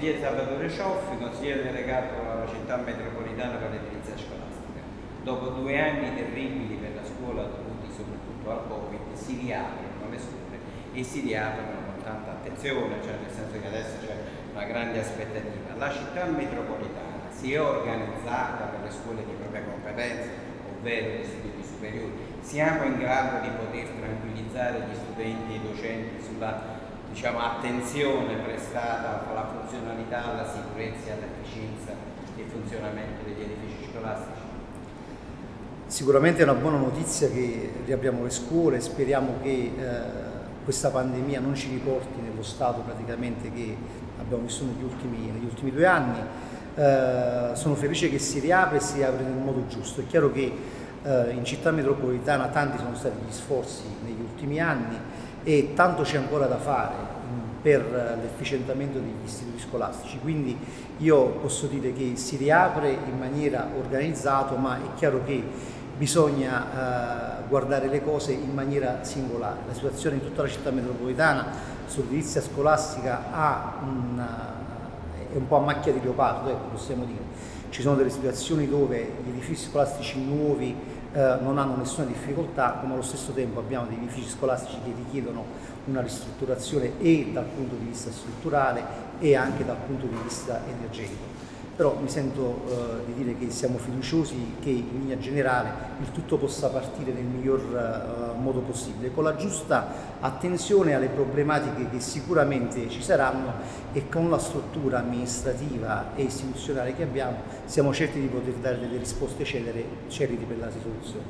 consigliere Salvatore Cioffi, consigliere delegato alla Città Metropolitana per l'edilizia scolastica. Dopo 2 anni terribili per la scuola dovuti soprattutto al Covid, si riaprono le scuole e si riaprono con tanta attenzione, cioè nel senso che adesso c'è una grande aspettativa. La Città Metropolitana si è organizzata per le scuole di propria competenza, ovvero gli istituti superiori. Siamo in grado di poter tranquillizzare gli studenti e i docenti sulla attenzione prestata alla funzionalità, alla sicurezza, all'efficienza del funzionamento degli edifici scolastici? Sicuramente è una buona notizia che riapriamo le scuole, speriamo che questa pandemia non ci riporti nello stato praticamente che abbiamo vissuto negli ultimi 2 anni. Sono felice che si riapre e si riapre nel modo giusto. È chiaro che in Città Metropolitana tanti sono stati gli sforzi negli ultimi anni e tanto c'è ancora da fare per l'efficientamento degli istituti scolastici, quindi io posso dire che si riapre in maniera organizzata, ma è chiaro che bisogna guardare le cose in maniera singolare. La situazione in tutta la Città Metropolitana sull'edilizia scolastica è un po' a macchia di leopardo, ecco, possiamo dire. Ci sono delle situazioni dove gli edifici scolastici nuovi non hanno nessuna difficoltà, ma allo stesso tempo abbiamo degli edifici scolastici che richiedono una ristrutturazione e dal punto di vista strutturale e anche dal punto di vista energetico. Però mi sento di dire che siamo fiduciosi che in linea generale il tutto possa partire nel miglior modo possibile, con la giusta attenzione alle problematiche che sicuramente ci saranno e con la struttura amministrativa e istituzionale che abbiamo siamo certi di poter dare delle risposte celere per la risoluzione.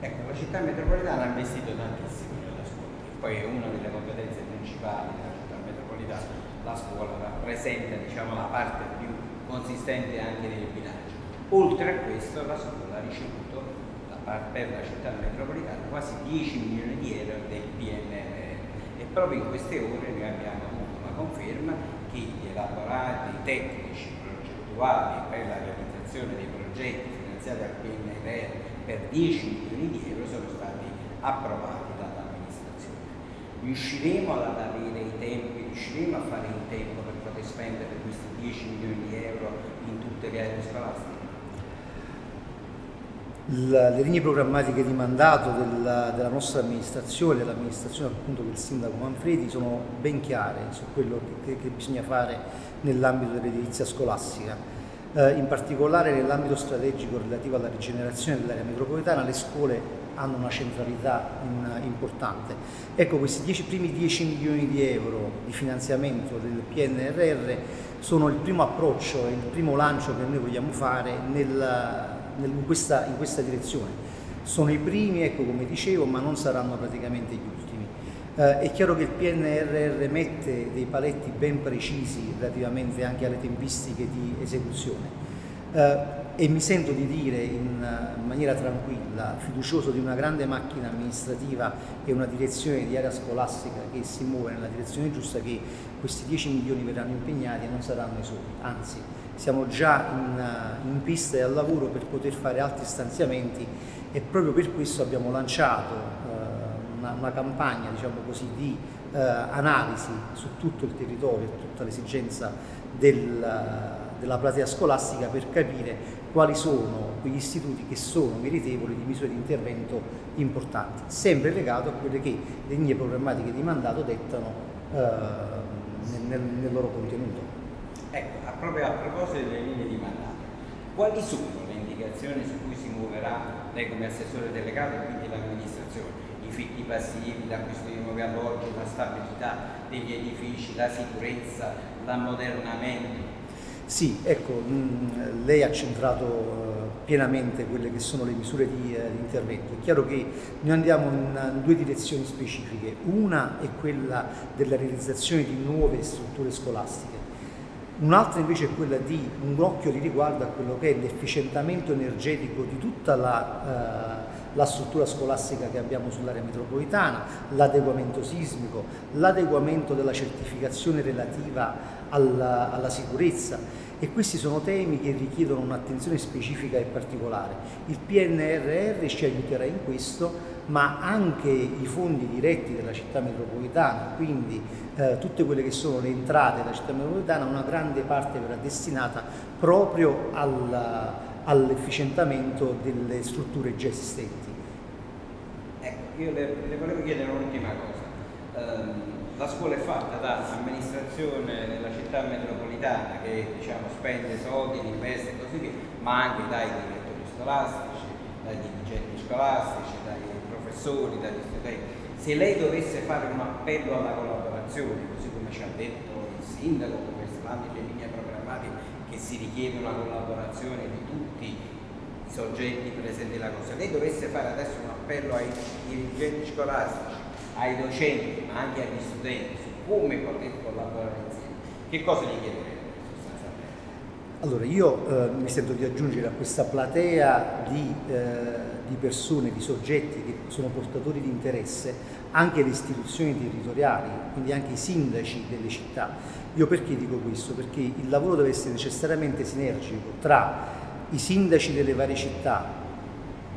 Ecco, la Città Metropolitana ha investito tantissimo nella scuola, poi è una delle competenze principali della Città Metropolitana. La scuola rappresenta, diciamo, la parte più consistente anche nel bilancio. Oltre a questo la scuola ha ricevuto per la Città Metropolitana quasi 10 milioni di euro del PNRR e proprio in queste ore noi abbiamo avuto una conferma che gli elaborati tecnici progettuali per la realizzazione dei progetti finanziati dal PNRR per 10 milioni di euro sono stati approvati dall'amministrazione. Riusciremo ad avere i tempi, riusciremo a fare in tempo per poter spendere questi 10 milioni di euro in tutte le aree scolastiche? Le linee programmatiche di mandato della nostra amministrazione, dell'amministrazione appunto del sindaco Manfredi, sono ben chiare su quello che bisogna fare nell'ambito dell'edilizia scolastica. In particolare nell'ambito strategico relativo alla rigenerazione dell'area metropolitana le scuole hanno una centralità importante. Ecco, questi primi 10 milioni di euro di finanziamento del PNRR sono il primo approccio e il primo lancio che noi vogliamo fare in questa direzione. Sono i primi, ecco, come dicevo, ma non saranno praticamente gli ultimi. È chiaro che il PNRR mette dei paletti ben precisi relativamente anche alle tempistiche di esecuzione e mi sento di dire in maniera tranquilla, fiducioso di una grande macchina amministrativa e una direzione di area scolastica che si muove nella direzione giusta, che questi 10 milioni verranno impegnati e non saranno esauriti, anzi siamo già in pista e al lavoro per poter fare altri stanziamenti e proprio per questo abbiamo lanciato una campagna, diciamo così, di analisi su tutto il territorio e tutta l'esigenza della platea scolastica per capire quali sono quegli istituti che sono meritevoli di misure di intervento importanti, sempre legato a quelle che le linee programmatiche di mandato dettano nel loro contenuto. Ecco, proprio a proposito delle linee di mandato, quali sono le indicazioni su cui si muoverà lei come assessore delegato e quindi l'amministrazione? I fitti passivi, l'acquisto di nuovi alloggi, la stabilità degli edifici, la sicurezza, l'ammodernamento? Sì, ecco, lei ha centrato pienamente quelle che sono le misure di intervento. È chiaro che noi andiamo in 2 direzioni specifiche. Una è quella della realizzazione di nuove strutture scolastiche. Un'altra invece è quella di un occhio di riguardo a quello che è l'efficientamento energetico di tutta la struttura scolastica che abbiamo sull'area metropolitana, l'adeguamento sismico, l'adeguamento della certificazione relativa alla sicurezza. e questi sono temi che richiedono un'attenzione specifica e particolare. Il PNRR ci aiuterà in questo, ma anche i fondi diretti della città metropolitana, quindi tutte quelle che sono le entrate della città metropolitana, una grande parte verrà destinata proprio all'efficientamento delle strutture già esistenti. Ecco, io le volevo chiedere un'ultima cosa. La scuola è fatta da amministrazione della città metropolitana che diciamo, spende soldi, investe e così via, ma anche dai direttori scolastici, dai dirigenti scolastici, dai professori, dagli studenti. Se lei dovesse fare un appello alla collaborazione, così come ci ha detto il sindaco, come stanno le linee programmatiche che si richiede la collaborazione di tutti i soggetti presenti nella cosa, lei dovesse fare adesso un appello ai dirigenti scolastici, ai docenti, ma anche agli studenti, su come poter collaborare insieme, che cosa gli chiederete? Allora, io mi sento di aggiungere a questa platea di persone, di soggetti che sono portatori di interesse anche le istituzioni territoriali, quindi anche i sindaci delle città. Io perché dico questo? Perché il lavoro deve essere necessariamente sinergico tra i sindaci delle varie città,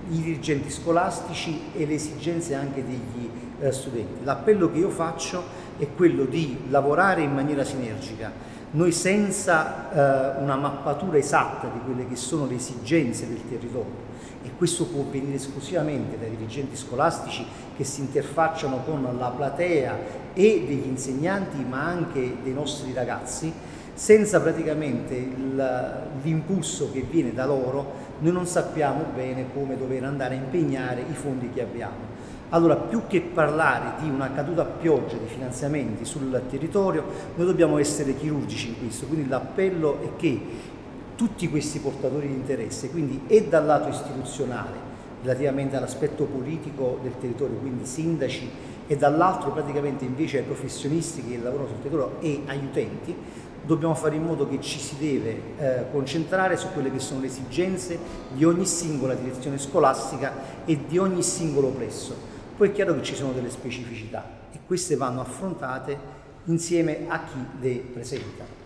i dirigenti scolastici e le esigenze anche degli studenti. L'appello che io faccio è quello di lavorare in maniera sinergica. Noi senza una mappatura esatta di quelle che sono le esigenze del territorio, e questo può venire esclusivamente dai dirigenti scolastici che si interfacciano con la platea e degli insegnanti ma anche dei nostri ragazzi, senza praticamente l'impulso che viene da loro noi non sappiamo bene come dover andare a impegnare i fondi che abbiamo. Allora, più che parlare di una caduta a pioggia di finanziamenti sul territorio, noi dobbiamo essere chirurgici in questo, quindi l'appello è che tutti questi portatori di interesse, quindi e dal lato istituzionale, relativamente all'aspetto politico del territorio, quindi sindaci, e dall'altro praticamente invece ai professionisti che lavorano sul territorio e agli utenti, dobbiamo fare in modo che ci si deve concentrare su quelle che sono le esigenze di ogni singola direzione scolastica e di ogni singolo plesso. Poi è chiaro che ci sono delle specificità e queste vanno affrontate insieme a chi le presenta.